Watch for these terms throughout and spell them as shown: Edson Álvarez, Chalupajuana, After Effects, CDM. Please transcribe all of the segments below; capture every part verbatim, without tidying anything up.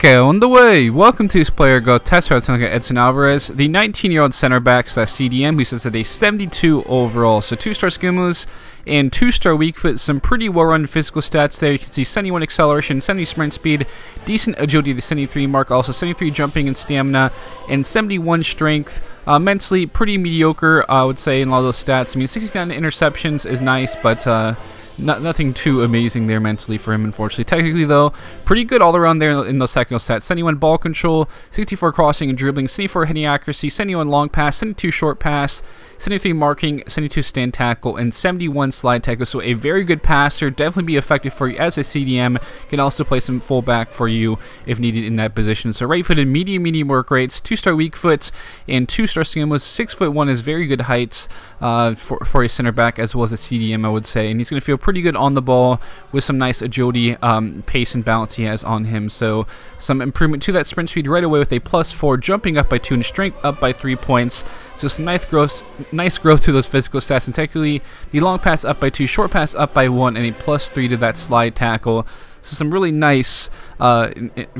Okay, on the way, welcome to this player go test route. It's going to look at Edson Álvarez, the nineteen year old center back slash C D M who sits at a seventy-two overall. So two star skill moves and two star weak foot. Some pretty well run physical stats there. You can see seventy-one acceleration, seventy sprint speed, decent agility at the seventy-three mark, also seventy-three jumping and stamina, and seventy-one strength. Uh, mentally, pretty mediocre, I would say, in a lot of those stats. I mean, sixty-nine interceptions is nice, but uh, not, nothing too amazing there mentally for him, unfortunately. Technically, though, pretty good all around there in those technical stats. seventy-one ball control, sixty-four crossing and dribbling, seventy-four heading accuracy, seventy-one long pass, seventy-two short pass, seventy-three marking, seventy-two stand tackle, and seventy-one slide tackle. So a very good passer, definitely be effective for you as a C D M. Can also play some fullback for you if needed in that position. So right-footed, medium, medium work rates, two star weak foots, and two-star was six foot one is very good heights uh, for, for a center back as well as a C D M, I would say, and he's going to feel pretty good on the ball with some nice agility, um, pace, and balance he has on him. So some improvement to that sprint speed right away with a plus four, jumping up by two and strength up by three points. So some nice growth, nice growth to those physical stats, and technically the long pass up by two, short pass up by one, and a plus three to that slide tackle. So some really nice uh,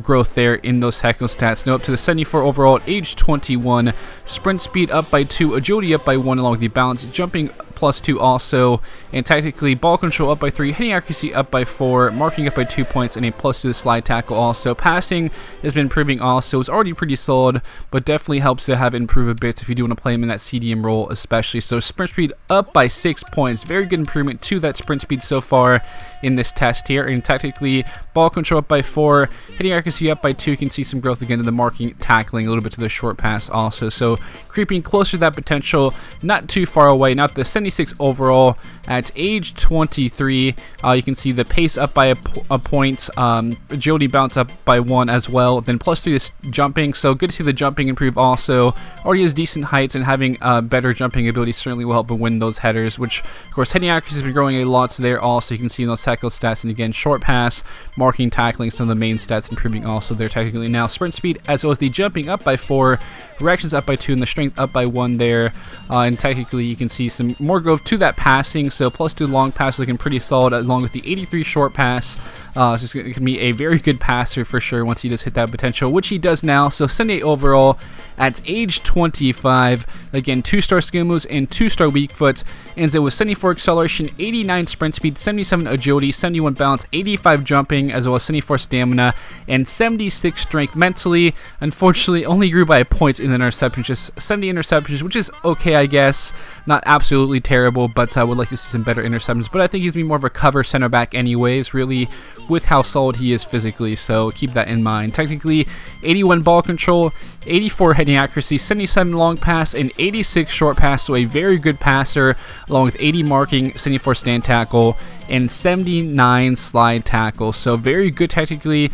growth there in those tackle stats. Now up to the seventy-four overall at age twenty-one. Sprint speed up by two, agility up by one along with the balance, jumping plus two also, and tactically ball control up by three, hitting accuracy up by four, marking up by two points, and a plus to the slide tackle also. Passing has been improving also. It's already pretty solid, but definitely helps to have it improve a bit if you do want to play him in that C D M role especially. So sprint speed up by six points. Very good improvement to that sprint speed so far in this test here, and tactically ball control up by four, hitting accuracy up by two. You can see some growth again in the marking, tackling, a little bit to the short pass also. So creeping closer to that potential, not too far away. Not the sending seventy-six overall at age twenty-three. Uh, you can see the pace up by a, a point, um, agility bounce up by one as well, then plus three is jumping. So good to see the jumping improve also. Already has decent heights, and having uh, better jumping ability certainly will help him win those headers, which of course heading accuracy has been growing a lot there also. You can see in those tackle stats, and again short pass, marking, tackling, some of the main stats improving also there technically. Now sprint speed as well as the jumping up by four, reactions up by two, and the strength up by one there, uh, and technically you can see some more growth to that passing. So plus two long pass looking pretty solid, along with the eighty-three short pass. Uh, so it's going to be a very good passer for sure once he does hit that potential, which he does now. So seventy-eight overall at age twenty-five. Again, two star skill moves and two star weak foot. And it was seventy-four acceleration, eighty-nine sprint speed, seventy-seven agility, seventy-one balance, eighty-five jumping, as well as seventy-four stamina, and seventy-six strength. Mentally, unfortunately, only grew by a point in the interceptions, just seventy interceptions, which is okay, I guess. Not absolutely terrible, but I would like to see some better interceptions. But I think he's going to be more of a cover center back anyways, really, with how solid he is physically, so keep that in mind. Technically, eighty-one ball control, eighty-four heading accuracy, seventy-seven long pass, and eighty-six short pass, so a very good passer, along with eighty marking, seventy-four stand tackle, and seventy-nine slide tackle. So very good technically,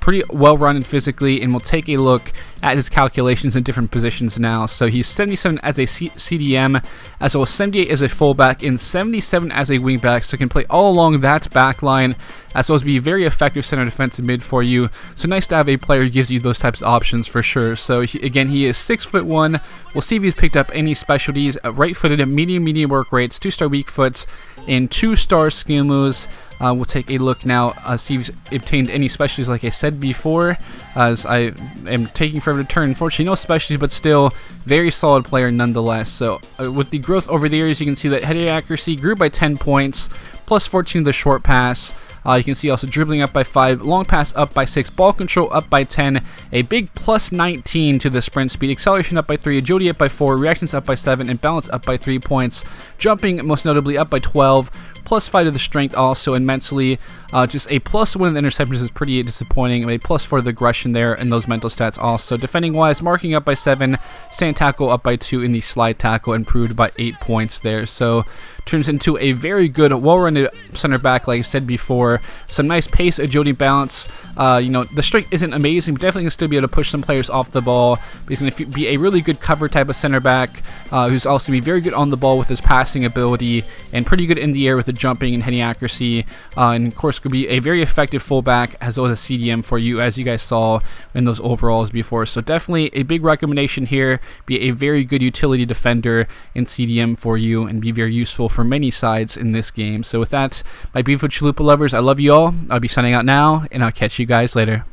pretty well run and physically, and we'll take a look at his calculations in different positions now. So he's seventy-seven as a C CDM, as well as seventy-eight as a fullback, and seventy-seven as a wingback, so he can play all along that back line, as well as be a very effective center defensive mid for you. So nice to have a player who gives you those types of options for sure. So he, again, he is six foot one. We'll see if he's picked up any specialties. Uh, right-footed at medium, medium work rates, two star weak foots, and two star skill moves. Uh, we'll take a look now, uh, see if he's obtained any specialties like I said before, as I am taking forever to turn. Unfortunately, no specialties, but still very solid player nonetheless. So uh, with the growth over the years, you can see that heading accuracy grew by ten points, plus fourteen to the short pass. Uh, you can see also dribbling up by five, long pass up by six, ball control up by ten, a big plus nineteen to the sprint speed, acceleration up by three, agility up by four, reactions up by seven, and balance up by three points, jumping most notably up by twelve, plus five to the strength also, and mentally uh, just a plus one in the interceptions is pretty disappointing, and a plus four to the aggression there in those mental stats also. Defending wise, marking up by seven, stand tackle up by two, and the slide tackle improved by eight points there. So turns into a very good, well-run center back, like I said before. Some nice pace, agility, balance. Uh, you know, the strength isn't amazing, but definitely can still be able to push some players off the ball. But he's going to be a really good cover type of center back, uh, who's also going to be very good on the ball with his passing ability, and pretty good in the air with the jumping and heading accuracy. Uh, and of course, could be a very effective fullback as well as a C D M for you, as you guys saw in those overalls before. So definitely a big recommendation here. Be a very good utility defender in C D M for you, and be very useful for many sides in this game. So with that, my beautiful Chalupa lovers, I love you all. I'll be signing out now, and I'll catch you guys later.